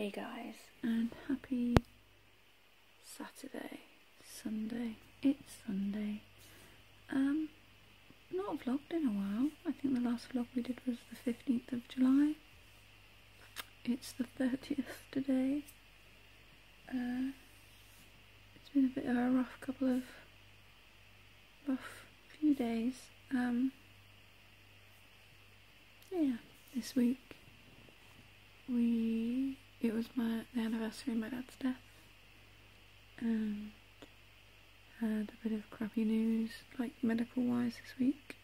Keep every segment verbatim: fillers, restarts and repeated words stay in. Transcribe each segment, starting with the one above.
Hey guys, and happy Saturday, Sunday. It's Sunday. Um, not vlogged in a while. I think the last vlog we did was the fifteenth of July. It's the thirtieth today. Uh, it's been a bit of a rough couple of, rough few days. Um, yeah, this week we, it was my, the anniversary of my dad's death, and had a bit of crappy news, like medical wise, this week,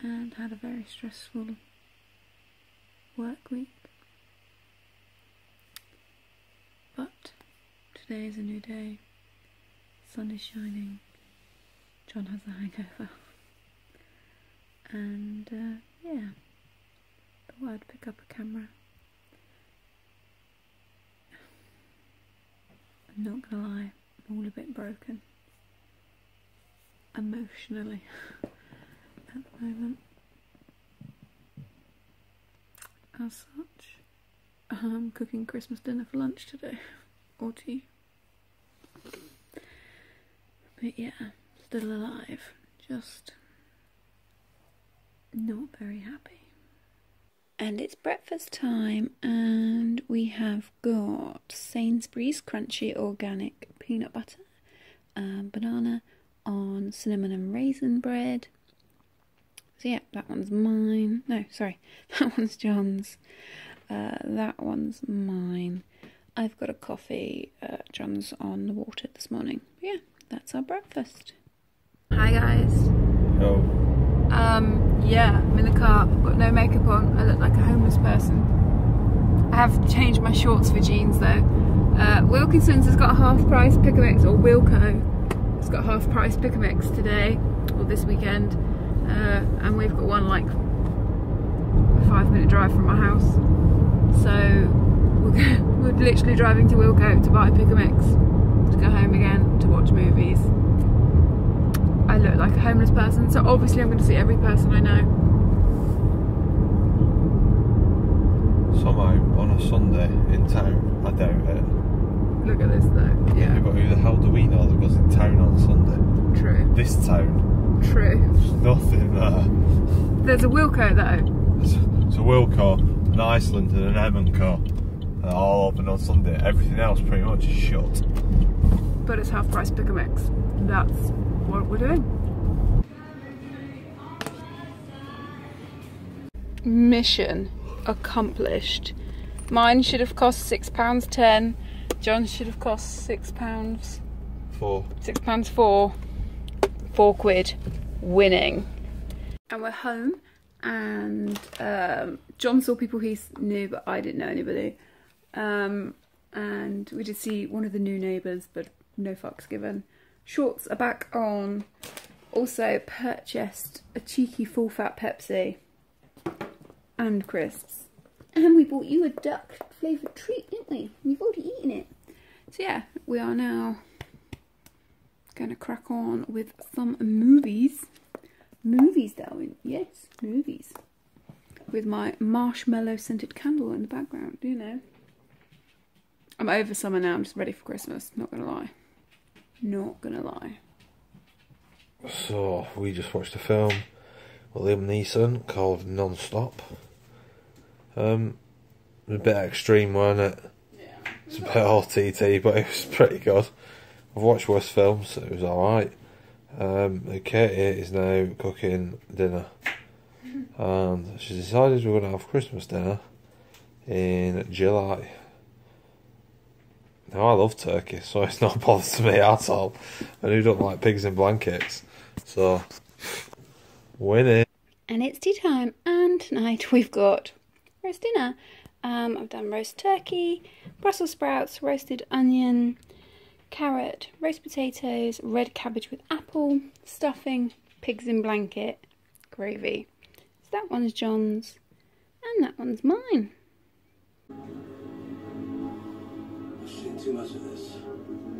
and had a very stressful work week. But today is a new day, sun is shining, John has a hangover, and uh, yeah, thought I'd pick up a camera. I'm not gonna lie, I'm all a bit broken, emotionally, at the moment. As such, I'm cooking Christmas dinner for lunch today, or tea. But yeah, still alive, just not very happy. And it's breakfast time, and we have got Sainsbury's crunchy organic peanut butter, um, banana on cinnamon and raisin bread. So yeah, that one's mine. No, sorry, that one's John's. Uh, that one's mine. I've got a coffee. Uh, John's on the water this morning. But yeah, that's our breakfast. Hi guys. Hello. Um, yeah, I'm in the car. I've got no makeup on. I look like a homeless person. I have changed my shorts for jeans though. Uh, Wilkinson's has got half price pick-a-mix, or Wilco. It's got half price pick a mix today, or this weekend, uh, and we've got one like a five minute drive from my house, so we're, we're literally driving to Wilco to buy a pick a mix, to go home again, to watch movies. I look like a homeless person, so obviously I'm going to see every person I know. Somehow, on a Sunday in town, I doubt it. Look at this though. Yeah. Yeah, but who the hell do we know that goes in town on Sunday? True. This town. True. There's nothing there. There's a Wilco though. There's a, it's a Wilco, an Iceland and an Evan car. They're all open on Sunday. Everything else pretty much is shut. But it's half price pick a mix. That's what we're doing. Mission accomplished. Mine should have cost six pounds ten. John should have cost six pounds four. Six pounds four. Four quid. Winning. And we're home, and um, John saw people he knew, but I didn't know anybody. Um, and we did see one of the new neighbours, but no fucks given. Shorts are back on. Also purchased a cheeky full fat Pepsi and crisps. And we bought you a duck flavoured treat, didn't we? You've already eaten it. So yeah, we are now going to crack on with some movies. Movies, Darwin. Yes, movies. With my marshmallow scented candle in the background, you know. I'm over summer now. I'm just ready for Christmas. Not going to lie. Not going to lie. So, we just watched a film with Liam Neeson called Non-Stop. Um, it was a bit extreme, wasn't it? Yeah. It's a bit O T T, but it was pretty good. I've watched worse films, so it was alright. Um, Katie is now cooking dinner. And she decided we're going to have Christmas dinner in July. Now, I love turkey, so it's not a bother to me at all. I do don't like pigs in blankets. So, winning. And it's tea time, and tonight we've got roast dinner. Um, I've done roast turkey, Brussels sprouts, roasted onion, carrot, roast potatoes, red cabbage with apple, stuffing, pigs in blanket, gravy. So that one's John's, and that one's mine. I've seen too much of this.